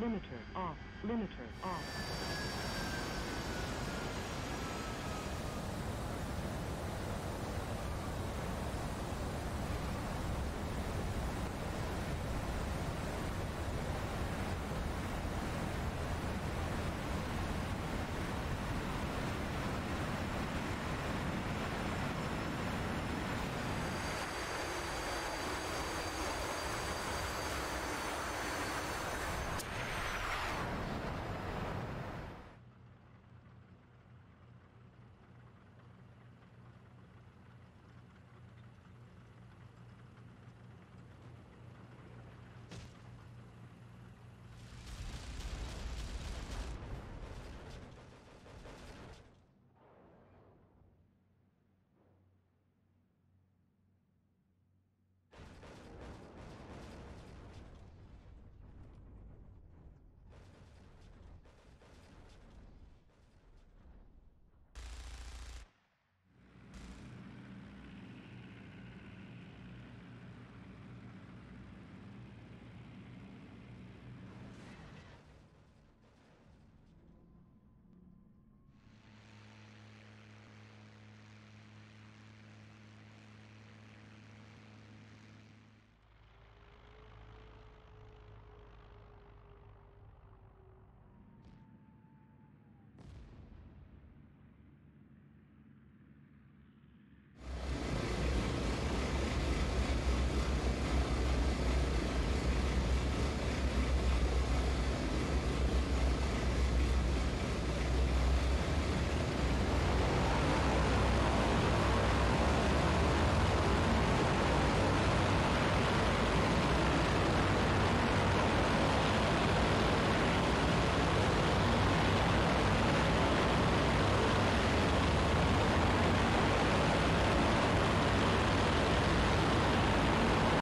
Limiter off.